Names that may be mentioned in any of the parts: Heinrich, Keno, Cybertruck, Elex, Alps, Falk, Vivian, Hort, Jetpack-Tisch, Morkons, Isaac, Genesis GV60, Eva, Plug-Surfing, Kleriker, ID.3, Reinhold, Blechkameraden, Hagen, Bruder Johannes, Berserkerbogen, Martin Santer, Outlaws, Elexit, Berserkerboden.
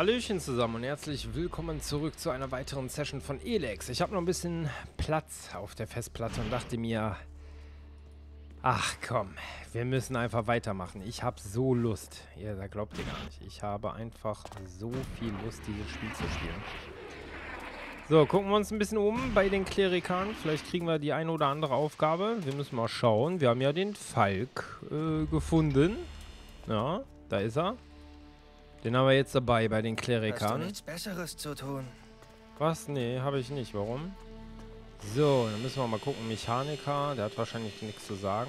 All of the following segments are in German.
Hallöchen zusammen und herzlich willkommen zurück zu einer weiteren Session von Elex. Ich habe noch ein bisschen Platz auf der Festplatte und dachte mir, ach komm, wir müssen einfach weitermachen. Ich habe so Lust. Ja, da glaubt ihr gar nicht. Ich habe einfach so viel Lust, dieses Spiel zu spielen. So, gucken wir uns ein bisschen um bei den Klerikern. Vielleicht kriegen wir die eine oder andere Aufgabe. Wir müssen mal schauen. Wir haben ja den Falk gefunden. Ja, da ist er. Den haben wir jetzt dabei bei den Klerikern. Hast du nichts Besseres zu tun? Was? Nee, habe ich nicht. Warum? So, dann müssen wir mal gucken. Mechaniker, der hat wahrscheinlich nichts zu sagen.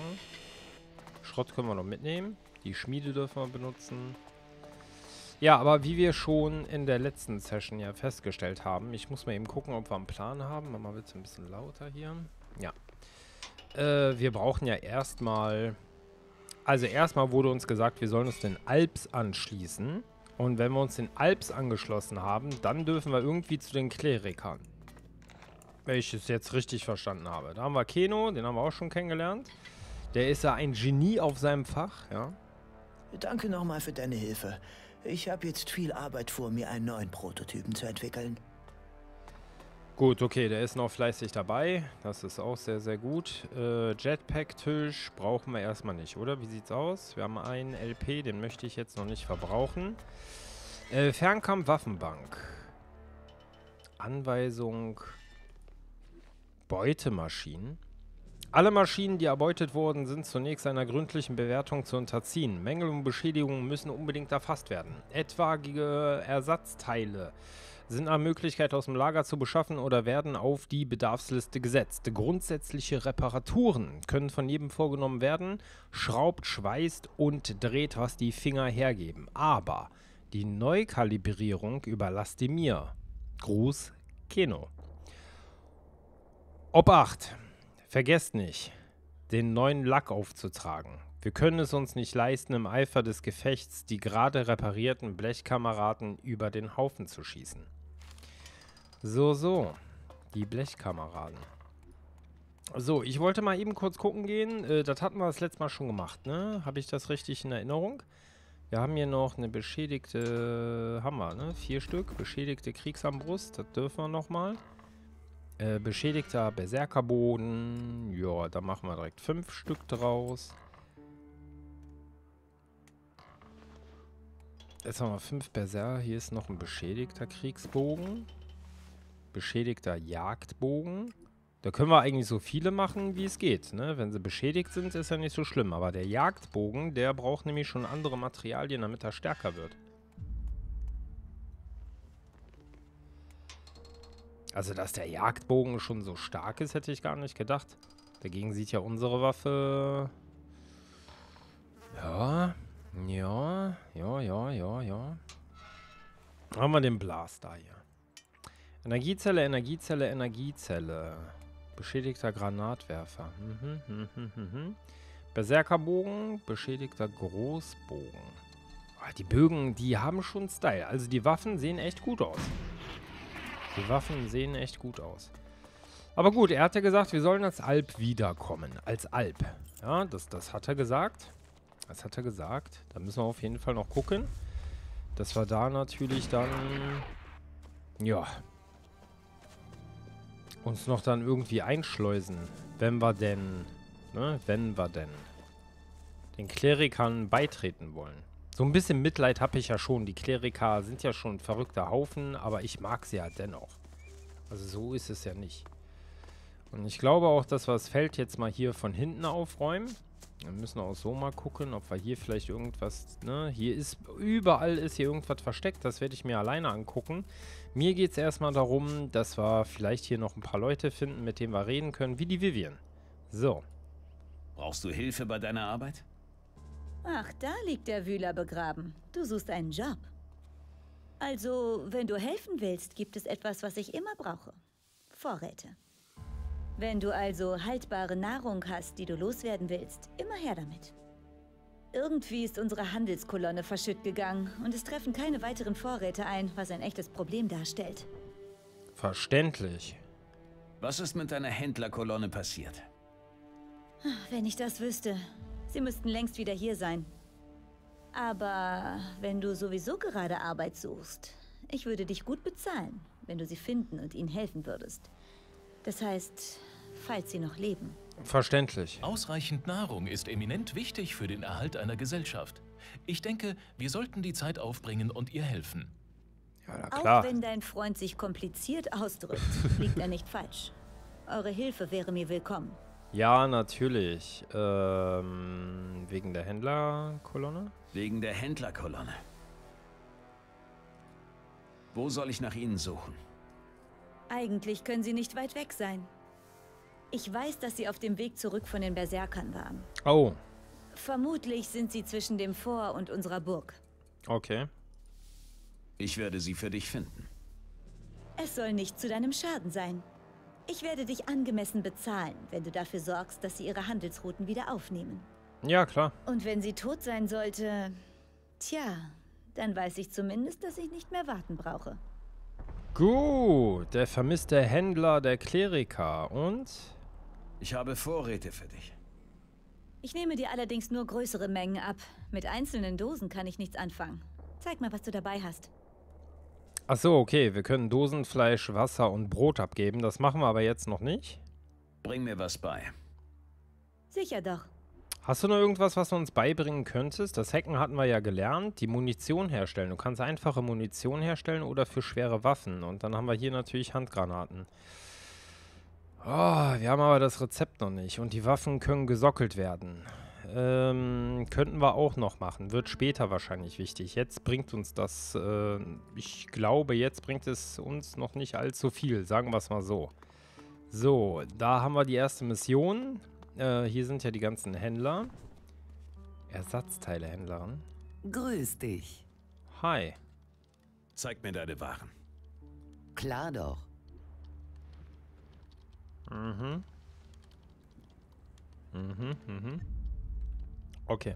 Schrott können wir noch mitnehmen. Die Schmiede dürfen wir benutzen. Ja, aber wie wir schon in der letzten Session ja festgestellt haben, ich muss mal eben gucken, ob wir einen Plan haben. Mach mal bitte ein bisschen lauter hier. Ja. Wir brauchen ja erstmal... Also erstmal wurde uns gesagt, wir sollen uns den Alps anschließen. Und wenn wir uns den Alps angeschlossen haben, dann dürfen wir irgendwie zu den Klerikern. Wenn ich es jetzt richtig verstanden habe. Da haben wir Keno, den haben wir auch schon kennengelernt. Der ist ja ein Genie auf seinem Fach, ja. Danke nochmal für deine Hilfe. Ich habe jetzt viel Arbeit vor mir, einen neuen Prototypen zu entwickeln. Gut, okay, der ist noch fleißig dabei. Das ist auch sehr, sehr gut. Jetpack-Tisch brauchen wir erstmal nicht, oder? Wie sieht's aus? Wir haben einen LP, den möchte ich jetzt noch nicht verbrauchen. Fernkampf-Waffenbank. Anweisung... Beutemaschinen. Alle Maschinen, die erbeutet wurden, sind zunächst einer gründlichen Bewertung zu unterziehen. Mängel und Beschädigungen müssen unbedingt erfasst werden. Etwaige Ersatzteile sind nach Möglichkeit aus dem Lager zu beschaffen oder werden auf die Bedarfsliste gesetzt. Grundsätzliche Reparaturen können von jedem vorgenommen werden. Schraubt, schweißt und dreht, was die Finger hergeben. Aber die Neukalibrierung überlasst ihr mir. Gruß, Keno. Obacht! Vergesst nicht, den neuen Lack aufzutragen. Wir können es uns nicht leisten, im Eifer des Gefechts die gerade reparierten Blechkameraden über den Haufen zu schießen. So, so. Die Blechkameraden. So, ich wollte mal eben kurz gucken gehen. Das hatten wir das letzte Mal schon gemacht, ne? Habe ich das richtig in Erinnerung? Wir haben hier noch eine beschädigte... Haben wir, ne? 4 Stück. Beschädigte Kriegsarmbrust. Das dürfen wir nochmal. Beschädigter Berserkerboden. Ja, da machen wir direkt 5 Stück draus. Jetzt haben wir 5 Berserker. Hier ist noch ein beschädigter Kriegsbogen. Beschädigter Jagdbogen. Da können wir eigentlich so viele machen, wie es geht, ne? Wenn sie beschädigt sind, ist ja nicht so schlimm. Aber der Jagdbogen, der braucht nämlich schon andere Materialien, damit er stärker wird. Also, dass der Jagdbogen schon so stark ist, hätte ich gar nicht gedacht. Dagegen sieht ja unsere Waffe... Ja. Dann haben wir den Blaster hier. Energiezelle, Energiezelle, Energiezelle. Beschädigter Granatwerfer. Berserkerbogen, beschädigter Großbogen. Oh, die Bögen, die haben schon Style. Also, die Waffen sehen echt gut aus. Die Waffen sehen echt gut aus. Aber gut, er hat ja gesagt, wir sollen als Alp wiederkommen. Als Alp. Ja, das hat er gesagt. Das hat er gesagt. Da müssen wir auf jeden Fall noch gucken. Das war da natürlich dann... Ja. Uns noch dann irgendwie einschleusen. Wenn wir denn... Ne? Wenn wir denn... Den Klerikern beitreten wollen. So ein bisschen Mitleid habe ich ja schon. Die Kleriker sind ja schon ein verrückter Haufen, aber ich mag sie ja dennoch. Also so ist es ja nicht. Und ich glaube auch, dass wir das Feld jetzt mal hier von hinten aufräumen. Dann müssen wir auch so mal gucken, ob wir hier vielleicht irgendwas... Ne? Hier ist... Überall ist hier irgendwas versteckt. Das werde ich mir alleine angucken. Mir geht es erstmal darum, dass wir vielleicht hier noch ein paar Leute finden, mit denen wir reden können, wie die Vivian. So. Brauchst du Hilfe bei deiner Arbeit? Ach, da liegt der Wühler begraben. Du suchst einen Job. Also, wenn du helfen willst, gibt es etwas, was ich immer brauche. Vorräte. Wenn du also haltbare Nahrung hast, die du loswerden willst, immer her damit. Irgendwie ist unsere Handelskolonne verschütt gegangen und es treffen keine weiteren Vorräte ein, was ein echtes Problem darstellt. Verständlich. Was ist mit deiner Händlerkolonne passiert? Wenn ich das wüsste... Sie müssten längst wieder hier sein. Aber wenn du sowieso gerade Arbeit suchst, Ich würde dich gut bezahlen, wenn du sie finden und ihnen helfen würdest. Das heißt, falls sie noch leben. Verständlich. Ausreichend Nahrung ist eminent wichtig für den Erhalt einer Gesellschaft. Ich denke, wir sollten die Zeit aufbringen und ihr helfen. Ja, na klar. Auch wenn dein Freund sich kompliziert ausdrückt, liegt er nicht falsch. Eure Hilfe wäre mir willkommen. Ja, natürlich. Wegen der Händlerkolonne? Wegen der Händlerkolonne. Wo soll ich nach ihnen suchen? Eigentlich können sie nicht weit weg sein. Ich weiß, dass sie auf dem Weg zurück von den Berserkern waren. Oh. Vermutlich sind sie zwischen dem Vor und unserer Burg. Okay. Ich werde sie für dich finden. Es soll nicht zu deinem Schaden sein. Ich werde dich angemessen bezahlen, wenn du dafür sorgst, dass sie ihre Handelsrouten wieder aufnehmen. Ja, klar. Und wenn sie tot sein sollte, tja, dann weiß ich zumindest, dass ich nicht mehr warten brauche. Gut, der vermisste Händler der Kleriker und? Ich habe Vorräte für dich. Ich nehme dir allerdings nur größere Mengen ab. Mit einzelnen Dosen kann ich nichts anfangen. Zeig mal, was du dabei hast. Ach so, okay. Wir können Dosen, Fleisch, Wasser und Brot abgeben. Das machen wir aber jetzt noch nicht. Bring mir was bei. Sicher doch. Hast du noch irgendwas, was du uns beibringen könntest? Das Hacken hatten wir ja gelernt. Die Munition herstellen. Du kannst einfache Munition herstellen oder für schwere Waffen. Und dann haben wir hier natürlich Handgranaten. Oh, wir haben aber das Rezept noch nicht. Und die Waffen können gesockelt werden. Könnten wir auch noch machen. Wird später wahrscheinlich wichtig. Jetzt bringt uns das... ich glaube, jetzt bringt es uns noch nicht allzu viel. Sagen wir es mal so. So, da haben wir die erste Mission. Hier sind ja die ganzen Händler. Ersatzteilehändlerin. Grüß dich. Hi. Zeig mir deine Waren. Klar doch. Mhm. Mhm, mhm. Okay.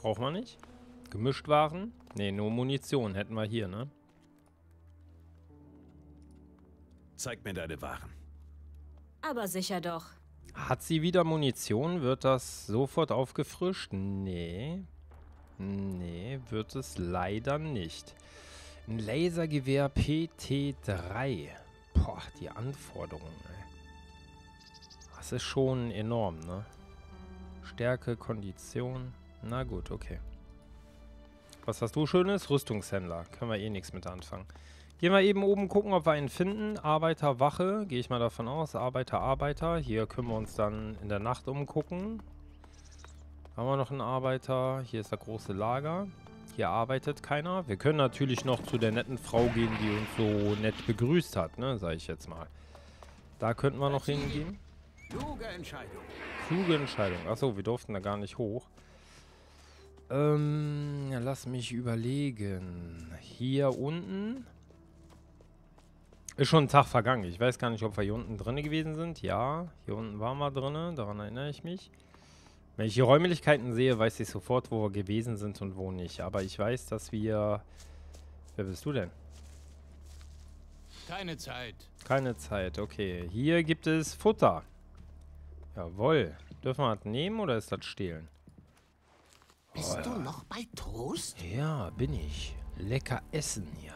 Braucht man nicht. Gemischtwaren? Ne, nur Munition hätten wir hier, ne? Zeig mir deine Waren. Aber sicher doch. Hat sie wieder Munition? Wird das sofort aufgefrischt? Nee. Nee, wird es leider nicht. Ein Lasergewehr PT3. Boah, die Anforderungen, ey. Das ist schon enorm, ne? Stärke, Kondition. Na gut, okay. Was hast du Schönes? Rüstungshändler. Können wir eh nichts mit anfangen. Gehen wir eben oben gucken, ob wir einen finden. Arbeiter, Wache. Gehe ich mal davon aus. Arbeiter, Arbeiter. Hier können wir uns dann in der Nacht umgucken. Haben wir noch einen Arbeiter. Hier ist das große Lager. Hier arbeitet keiner. Wir können natürlich noch zu der netten Frau gehen, die uns so nett begrüßt hat, ne? Sag ich jetzt mal. Da könnten wir noch hingehen. Kluge Entscheidung. Kluge Entscheidung. Achso, wir durften da gar nicht hoch. Lass mich überlegen. Hier unten... Ist schon ein Tag vergangen. Ich weiß gar nicht, ob wir hier unten drin gewesen sind. Ja, hier unten waren wir drin. Daran erinnere ich mich. Wenn ich die Räumlichkeiten sehe, weiß ich sofort, wo wir gewesen sind und wo nicht. Aber ich weiß, dass wir... Wer bist du denn? Keine Zeit. Keine Zeit, okay. Hier gibt es Futter. Jawohl. Dürfen wir das nehmen oder ist das stehlen? Bist du noch bei Trost? Ja, bin ich. Lecker essen hier.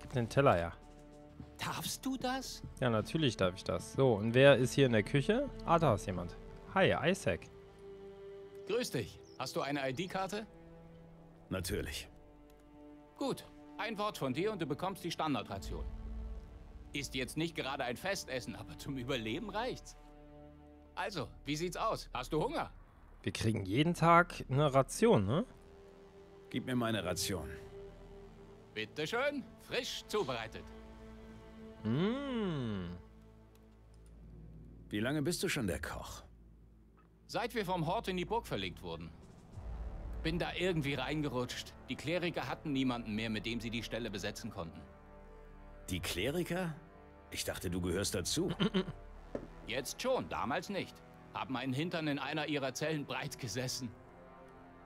Gib den Teller her. Darfst du das? Ja, natürlich darf ich das. So, und wer ist hier in der Küche? Ah, da ist jemand. Hi, Isaac. Grüß dich. Hast du eine ID-Karte? Natürlich. Gut. Ein Wort von dir und du bekommst die Standardration. Ist jetzt nicht gerade ein Festessen, aber zum Überleben reicht's. Also, wie sieht's aus? Hast du Hunger? Wir kriegen jeden Tag eine Ration, ne? Gib mir meine Ration. Bitteschön, frisch zubereitet. Mmh. Wie lange bist du schon der Koch? Seit wir vom Hort in die Burg verlegt wurden. Bin da irgendwie reingerutscht. Die Kleriker hatten niemanden mehr, mit dem sie die Stelle besetzen konnten. Die Kleriker? Ich dachte, du gehörst dazu. Jetzt schon, damals nicht. Haben meinen Hintern in einer ihrer Zellen breit gesessen.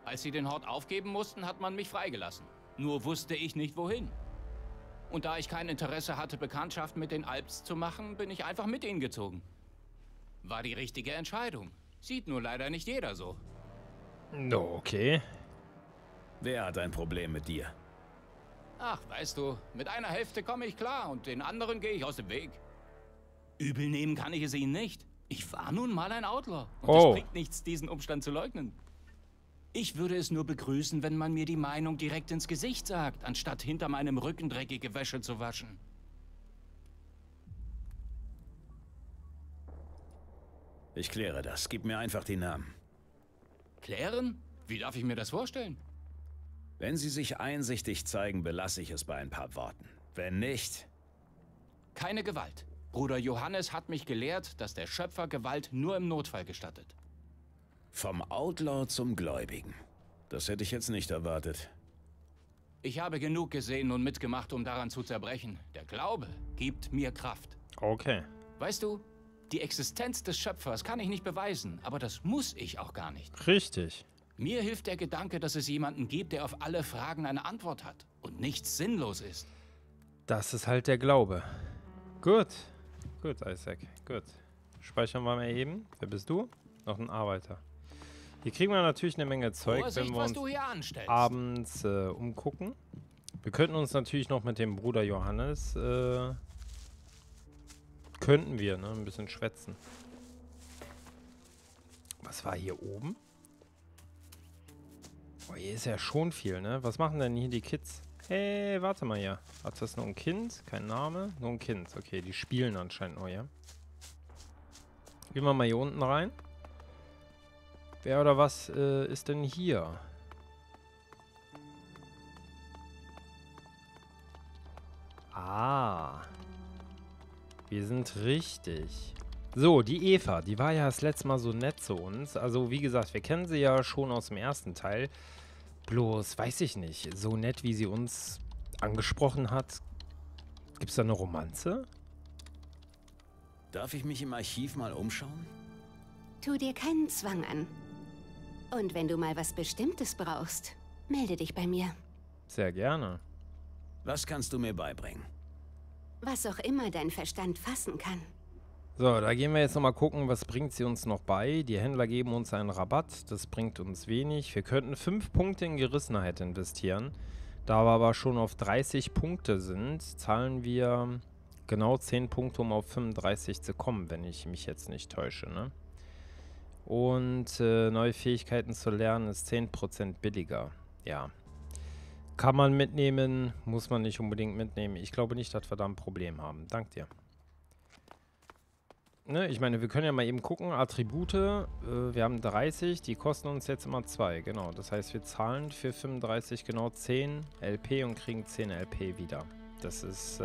Als sie den Hort aufgeben mussten, hat man mich freigelassen. Nur wusste ich nicht, wohin. Und da ich kein Interesse hatte, Bekanntschaft mit den Alps zu machen, bin ich einfach mit ihnen gezogen. War die richtige Entscheidung. Sieht nur leider nicht jeder so. Okay. Wer hat ein Problem mit dir? Ach, weißt du, mit einer Hälfte komme ich klar und den anderen gehe ich aus dem Weg. Übel nehmen kann ich es ihnen nicht. Ich war nun mal ein Outlaw. Und es bringt nichts, diesen Umstand zu leugnen. Ich würde es nur begrüßen, wenn man mir die Meinung direkt ins Gesicht sagt, anstatt hinter meinem Rücken dreckige Wäsche zu waschen. Ich kläre das. Gib mir einfach die Namen. Klären? Wie darf ich mir das vorstellen? Wenn Sie sich einsichtig zeigen, belasse ich es bei ein paar Worten. Wenn nicht... Keine Gewalt. Bruder Johannes hat mich gelehrt, dass der Schöpfer Gewalt nur im Notfall gestattet. Vom Outlaw zum Gläubigen. Das hätte ich jetzt nicht erwartet. Ich habe genug gesehen und mitgemacht, um daran zu zerbrechen. Der Glaube gibt mir Kraft. Okay. Weißt du, die Existenz des Schöpfers kann ich nicht beweisen, aber das muss ich auch gar nicht. Richtig. Mir hilft der Gedanke, dass es jemanden gibt, der auf alle Fragen eine Antwort hat und nichts sinnlos ist. Das ist halt der Glaube. Gut. Gut, Isaac. Gut. Speichern wir mal eben. Wer bist du? Noch ein Arbeiter. Hier kriegen wir natürlich eine Menge Zeug, wenn wir uns abends umgucken. Wir könnten uns natürlich noch mit dem Bruder Johannes ein bisschen schwätzen. Was war hier oben? Oh, hier ist ja schon viel, ne? Was machen denn hier die Kids? Hey, warte mal hier. Hat das nur ein Kind? Kein Name? Nur ein Kind. Okay, die spielen anscheinend noch, ja. Gehen wir mal hier unten rein. Wer oder was ist denn hier? Ah. Wir sind richtig. So, die Eva, die war ja das letzte Mal so nett zu uns. Also, wie gesagt, wir kennen sie ja schon aus dem ersten Teil. Bloß, weiß ich nicht, so nett, wie sie uns angesprochen hat. Gibt's da eine Romanze? Darf ich mich im Archiv mal umschauen? Tu dir keinen Zwang an. Und wenn du mal was Bestimmtes brauchst, melde dich bei mir. Sehr gerne. Was kannst du mir beibringen? Was auch immer dein Verstand fassen kann. So, da gehen wir jetzt nochmal gucken, was bringt sie uns noch bei. Die Händler geben uns einen Rabatt, das bringt uns wenig. Wir könnten 5 Punkte in Gerissenheit investieren. Da wir aber schon auf 30 Punkte sind, zahlen wir genau 10 Punkte, um auf 35 zu kommen, wenn ich mich jetzt nicht täusche, ne? Und neue Fähigkeiten zu lernen ist 10% billiger. Ja. Kann man mitnehmen, muss man nicht unbedingt mitnehmen. Ich glaube nicht, dass wir da ein Problem haben. Dank dir. Ne, ich meine, wir können ja mal eben gucken. Attribute, wir haben 30, die kosten uns jetzt immer 2. Genau, das heißt, wir zahlen für 35 genau 10 LP und kriegen 10 LP wieder. Das ist,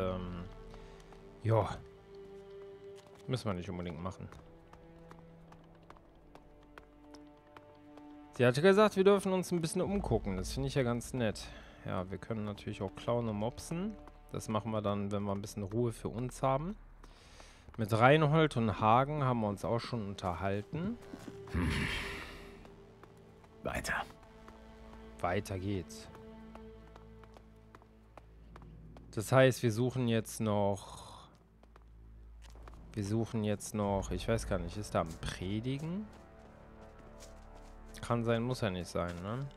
ja, müssen wir nicht unbedingt machen. Sie hatte gesagt, wir dürfen uns ein bisschen umgucken. Das finde ich ja ganz nett. Ja, wir können natürlich auch klauen und mopsen. Das machen wir dann, wenn wir ein bisschen Ruhe für uns haben. Mit Reinhold und Hagen haben wir uns auch schon unterhalten. Hm. Weiter. Weiter geht's. Das heißt, wir suchen jetzt noch... Ich weiß gar nicht, ist da ein Predigen? Kann sein, muss ja nicht sein, ne?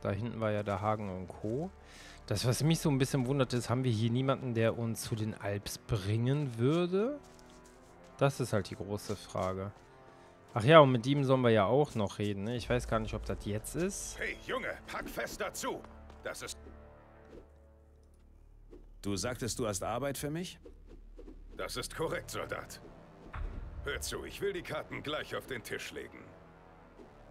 Da hinten war ja der Hagen und Co. Das, was mich so ein bisschen wundert, ist, haben wir hier niemanden, der uns zu den Alps bringen würde? Das ist halt die große Frage. Ach ja, und mit ihm sollen wir ja auch noch reden, ne? Ich weiß gar nicht, ob das jetzt ist. Hey, Junge, pack fest dazu! Das ist... Du sagtest, du hast Arbeit für mich? Das ist korrekt, Soldat. Hör zu, ich will die Karten gleich auf den Tisch legen.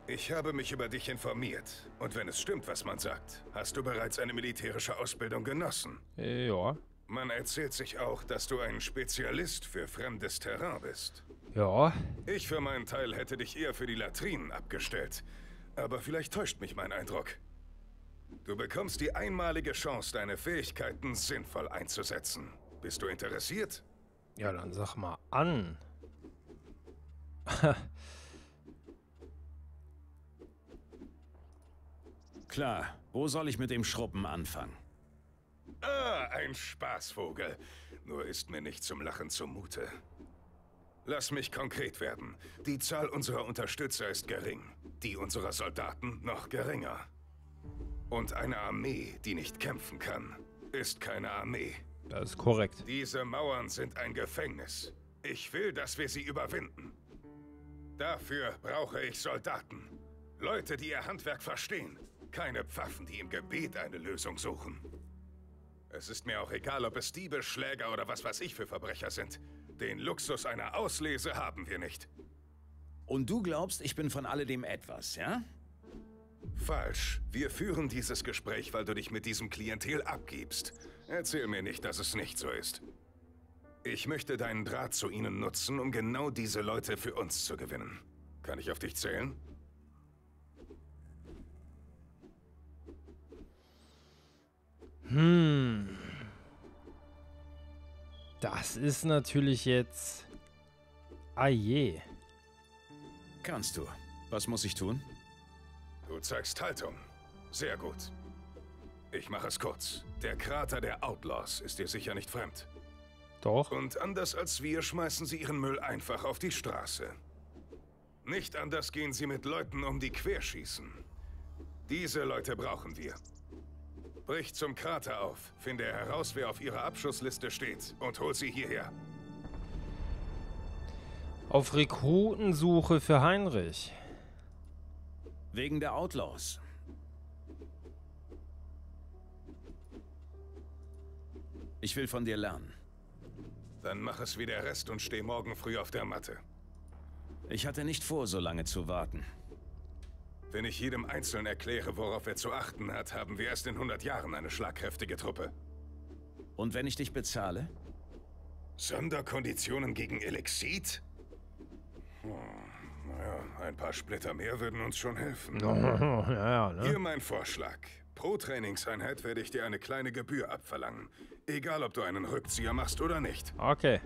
Ich habe mich über dich informiert. Und wenn es stimmt, was man sagt, hast du bereits eine militärische Ausbildung genossen. Ja. Man erzählt sich auch, dass du ein Spezialist für fremdes Terrain bist. Ja. Ich für meinen Teil hätte dich eher für die Latrinen abgestellt. Aber vielleicht täuscht mich mein Eindruck. Du bekommst die einmalige Chance, deine Fähigkeiten sinnvoll einzusetzen. Bist du interessiert? Ja, dann sag mal an. Klar, wo soll ich mit dem Schruppen anfangen? Ah, ein Spaßvogel. Nur ist mir nicht zum Lachen zumute. Lass mich konkret werden. Die Zahl unserer Unterstützer ist gering. Die unserer Soldaten noch geringer. Und eine Armee, die nicht kämpfen kann, ist keine Armee. Das ist korrekt. Diese Mauern sind ein Gefängnis. Ich will, dass wir sie überwinden. Dafür brauche ich Soldaten. Leute, die ihr Handwerk verstehen. Keine Pfaffen, die im Gebet eine Lösung suchen. Es ist mir auch egal, ob es Diebe, Schläger oder was weiß ich für Verbrecher sind. Den Luxus einer Auslese haben wir nicht. Und du glaubst, ich bin von alledem etwas, ja? Falsch. Wir führen dieses Gespräch, weil du dich mit diesem Klientel abgibst. Erzähl mir nicht, dass es nicht so ist. Ich möchte deinen Draht zu ihnen nutzen, um genau diese Leute für uns zu gewinnen. Kann ich auf dich zählen? Das ist natürlich jetzt... Ah je. Kannst du. Was muss ich tun? Du zeigst Haltung. Sehr gut. Ich mache es kurz. Der Krater der Outlaws ist dir sicher nicht fremd. Doch. Und anders als wir schmeißen sie ihren Müll einfach auf die Straße. Nicht anders gehen sie mit Leuten um, die querschießen. Diese Leute brauchen wir. Brich zum Krater auf, finde heraus, wer auf ihrer Abschussliste steht und hol sie hierher. Auf Rekrutensuche für Heinrich. Wegen der Outlaws. Ich will von dir lernen. Dann mach es wie der Rest und steh morgen früh auf der Matte. Ich hatte nicht vor, so lange zu warten. Wenn ich jedem Einzelnen erkläre, worauf er zu achten hat, haben wir erst in 100 Jahren eine schlagkräftige Truppe. Und wenn ich dich bezahle? Sonderkonditionen gegen Elexit? Naja, ein paar Splitter mehr würden uns schon helfen. Ja, ne? Hier mein Vorschlag. Pro Trainingseinheit werde ich dir eine kleine Gebühr abverlangen. Egal, ob du einen Rückzieher machst oder nicht. Okay.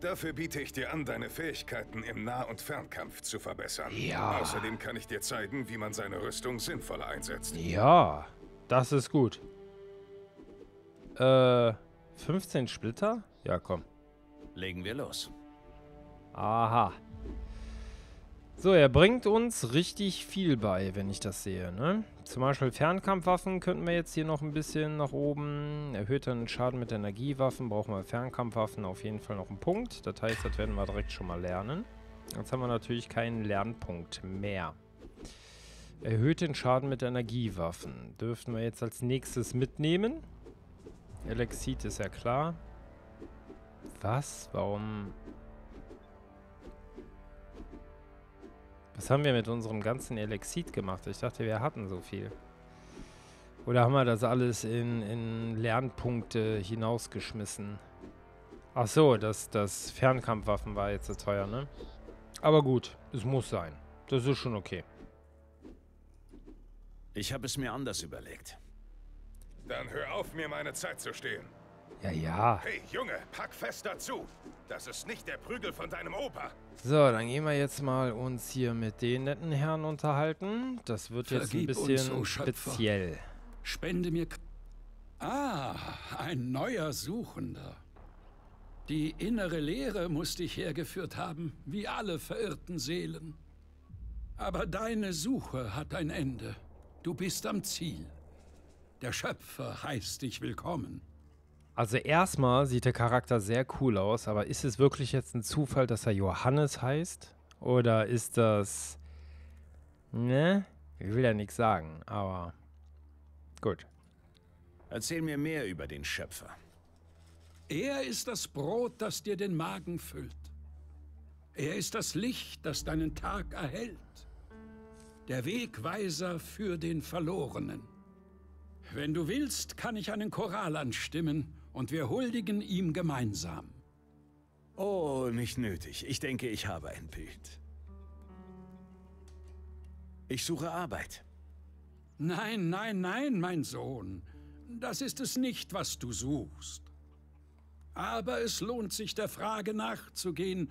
Dafür biete ich dir an, deine Fähigkeiten im Nah- und Fernkampf zu verbessern. Ja. Außerdem kann ich dir zeigen, wie man seine Rüstung sinnvoller einsetzt. Ja, das ist gut. 15 Splitter? Ja, komm. Legen wir los. Aha. So, er bringt uns richtig viel bei, wenn ich das sehe, ne? Zum Beispiel Fernkampfwaffen könnten wir jetzt hier noch ein bisschen nach oben. Erhöht dann den Schaden mit Energiewaffen, brauchen wir Fernkampfwaffen auf jeden Fall noch einen Punkt. Das heißt, das werden wir direkt schon mal lernen. Jetzt haben wir natürlich keinen Lernpunkt mehr. Erhöht den Schaden mit Energiewaffen. Dürften wir jetzt als nächstes mitnehmen. Elexit ist ja klar. Was? Warum... Was haben wir mit unserem ganzen Elexit gemacht? Ich dachte, wir hatten so viel. Oder haben wir das alles in Lernpunkte hinausgeschmissen? Ach so, das Fernkampfwaffen war jetzt so teuer, ne? Aber gut, es muss sein. Das ist schon okay. Ich habe es mir anders überlegt. Dann hör auf, mir meine Zeit zu stehlen. Ja, ja. Hey, Junge, pack fest dazu. Das ist nicht der Prügel von deinem Opa. So, dann gehen wir jetzt mal uns hier mit den netten Herren unterhalten. Das wird Vergib jetzt ein bisschen uns, oh speziell. Spende mir... Ah, ein neuer Suchender. Die innere Leere muss dich hergeführt haben, wie alle verirrten Seelen. Aber deine Suche hat ein Ende. Du bist am Ziel. Der Schöpfer heißt dich willkommen. Also erstmal sieht der Charakter sehr cool aus, aber ist es wirklich jetzt ein Zufall, dass er Johannes heißt? Oder ist das... Ne? Ich will ja nichts sagen, aber... Gut. Erzähl mir mehr über den Schöpfer. Er ist das Brot, das dir den Magen füllt. Er ist das Licht, das deinen Tag erhält. Der Wegweiser für den Verlorenen. Wenn du willst, kann ich einen Choral anstimmen. Und wir huldigen ihm gemeinsam. Oh, nicht nötig. Ich denke, ich habe ein Bild. Ich suche Arbeit. Nein, nein, nein, mein Sohn. Das ist es nicht, was du suchst. Aber es lohnt sich, der Frage nachzugehen,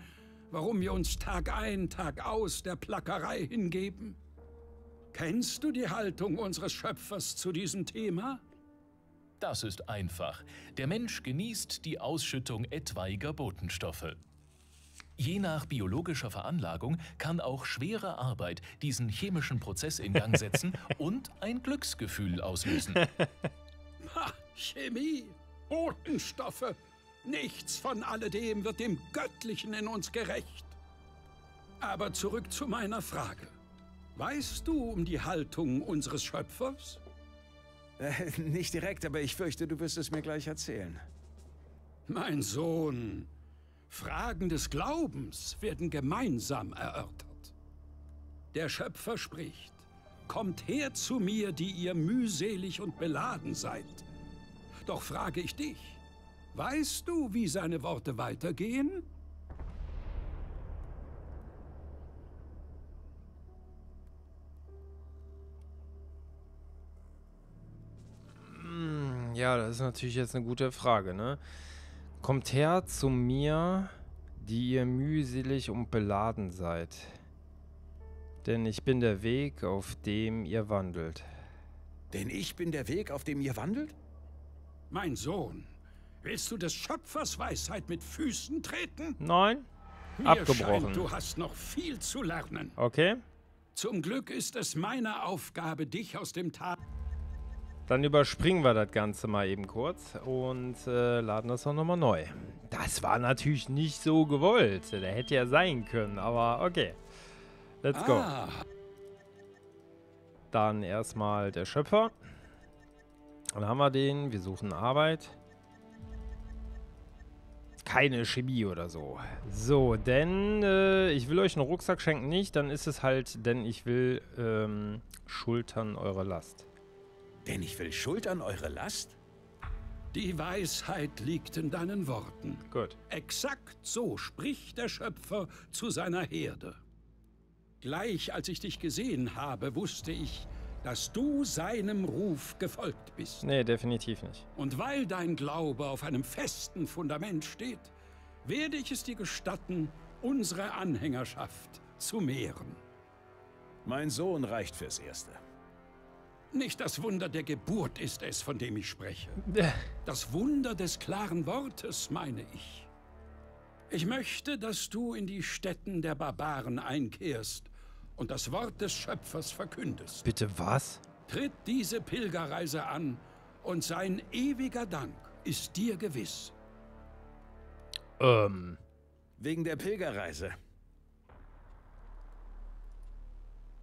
warum wir uns Tag ein, Tag aus der Plackerei hingeben. Kennst du die Haltung unseres Schöpfers zu diesem Thema? Das ist einfach. Der Mensch genießt die Ausschüttung etwaiger Botenstoffe. Je nach biologischer Veranlagung kann auch schwere Arbeit diesen chemischen Prozess in Gang setzen und ein Glücksgefühl auslösen. Ha, Chemie, Botenstoffe, nichts von alledem wird dem Göttlichen in uns gerecht. Aber zurück zu meiner Frage. Weißt du um die Haltung unseres Schöpfers? Nicht direkt, aber ich fürchte, du wirst es mir gleich erzählen. Mein Sohn, Fragen des Glaubens werden gemeinsam erörtert. Der Schöpfer spricht: Kommt her zu mir, die ihr mühselig und beladen seid. Doch frage ich dich, weißt du, wie seine Worte weitergehen? Ja, das ist natürlich jetzt eine gute Frage, ne? Kommt her zu mir, die ihr mühselig und beladen seid. Denn ich bin der Weg, auf dem ihr wandelt. Denn ich bin der Weg, auf dem ihr wandelt? Mein Sohn, willst du des Schöpfers Weisheit mit Füßen treten? Nein. Abgebrochen. Mir scheint, du hast noch viel zu lernen. Okay. Zum Glück ist es meine Aufgabe, dich aus dem Tal... Dann überspringen wir das Ganze mal eben kurz und laden das auch nochmal neu. Das war natürlich nicht so gewollt. Der hätte ja sein können, aber okay. Let's go. Dann erstmal der Schöpfer. Dann haben wir den. Wir suchen Arbeit. Keine Chemie oder so. So, denn ich will euch einen Rucksack schenken, nicht. Dann ist es halt, denn ich will schultern eure Last. Denn ich will schultern eure Last? Die Weisheit liegt in deinen Worten. Gut. Exakt so spricht der Schöpfer zu seiner Herde. Gleich als ich dich gesehen habe, wusste ich, dass du seinem Ruf gefolgt bist. Nee, definitiv nicht. Und weil dein Glaube auf einem festen Fundament steht, werde ich es dir gestatten, unsere Anhängerschaft zu mehren. Mein Sohn reicht fürs Erste. Nicht das Wunder der Geburt ist es, von dem ich spreche. Das Wunder des klaren Wortes, meine ich. Ich möchte, dass du in die Stätten der Barbaren einkehrst und das Wort des Schöpfers verkündest. Bitte was? Tritt diese Pilgerreise an und sein ewiger Dank ist dir gewiss. Wegen der Pilgerreise.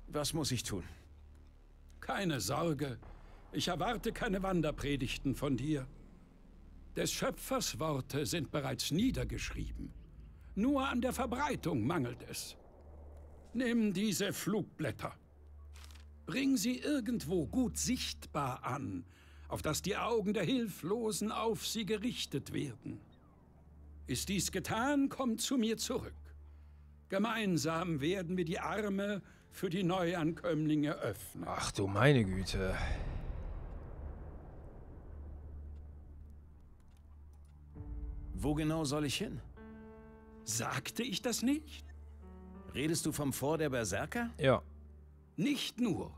Was muss ich tun? Keine Sorge, ich erwarte keine Wanderpredigten von dir. Des Schöpfers Worte sind bereits niedergeschrieben. Nur an der Verbreitung mangelt es. Nimm diese Flugblätter. Bring sie irgendwo gut sichtbar an, auf dass die Augen der Hilflosen auf sie gerichtet werden. Ist dies getan, komm zu mir zurück. Gemeinsam werden wir die Arme für die Neuankömmlinge öffnen. Ach du meine Güte. Wo genau soll ich hin? Sagte ich das nicht? Redest du vom Fort der Berserker? Ja. Nicht nur.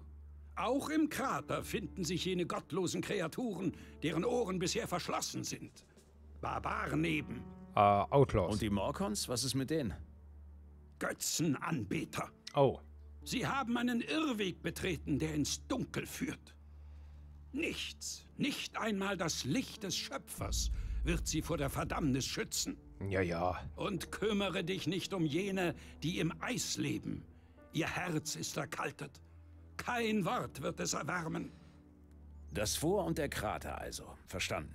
Auch im Krater finden sich jene gottlosen Kreaturen, deren Ohren bisher verschlossen sind. Barbaren eben. Outlaws. Und die Morkons? Was ist mit denen? Götzenanbeter. Oh. Sie haben einen Irrweg betreten, der ins Dunkel führt. Nichts, nicht einmal das Licht des Schöpfers wird sie vor der Verdammnis schützen. Ja, ja. Und kümmere dich nicht um jene, die im Eis leben. Ihr Herz ist erkaltet. Kein Wort wird es erwärmen. Das Vor und der Krater also. Verstanden.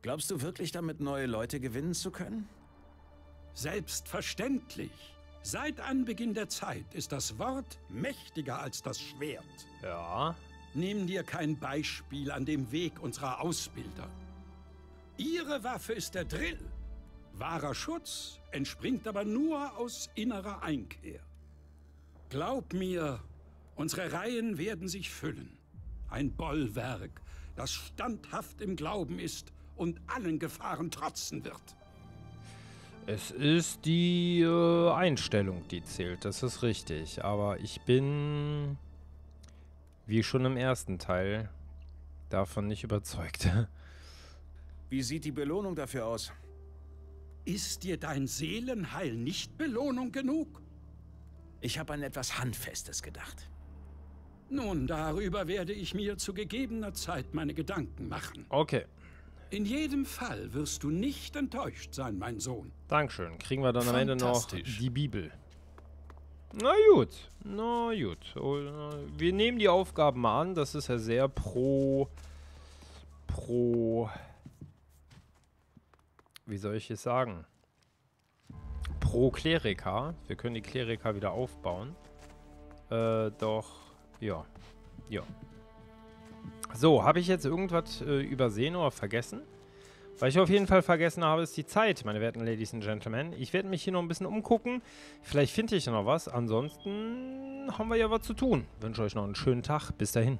Glaubst du wirklich, damit neue Leute gewinnen zu können? Selbstverständlich. Seit Anbeginn der Zeit ist das Wort mächtiger als das Schwert. Ja. Nimm dir kein Beispiel an dem Weg unserer Ausbilder. Ihre Waffe ist der Drill. Wahrer Schutz entspringt aber nur aus innerer Einkehr. Glaub mir, unsere Reihen werden sich füllen. Ein Bollwerk, das standhaft im Glauben ist und allen Gefahren trotzen wird. Es ist die Einstellung, die zählt, das ist richtig. Aber ich bin, wie schon im ersten Teil, davon nicht überzeugt. Wie sieht die Belohnung dafür aus? Ist dir dein Seelenheil nicht Belohnung genug? Ich habe an etwas Handfestes gedacht. Nun, darüber werde ich mir zu gegebener Zeit meine Gedanken machen. Okay. In jedem Fall wirst du nicht enttäuscht sein, mein Sohn. Dankeschön. Kriegen wir dann am Ende noch die Bibel. Na gut. Na gut. Wir nehmen die Aufgaben mal an. Das ist ja sehr pro... Wie soll ich es sagen? Pro Kleriker. Wir können die Kleriker wieder aufbauen. Ja. So, habe ich jetzt irgendwas übersehen oder vergessen? Was ich auf jeden Fall vergessen habe, ist die Zeit, meine werten Ladies and Gentlemen. Ich werde mich hier noch ein bisschen umgucken. Vielleicht finde ich noch was. Ansonsten haben wir ja was zu tun. Wünsche euch noch einen schönen Tag. Bis dahin.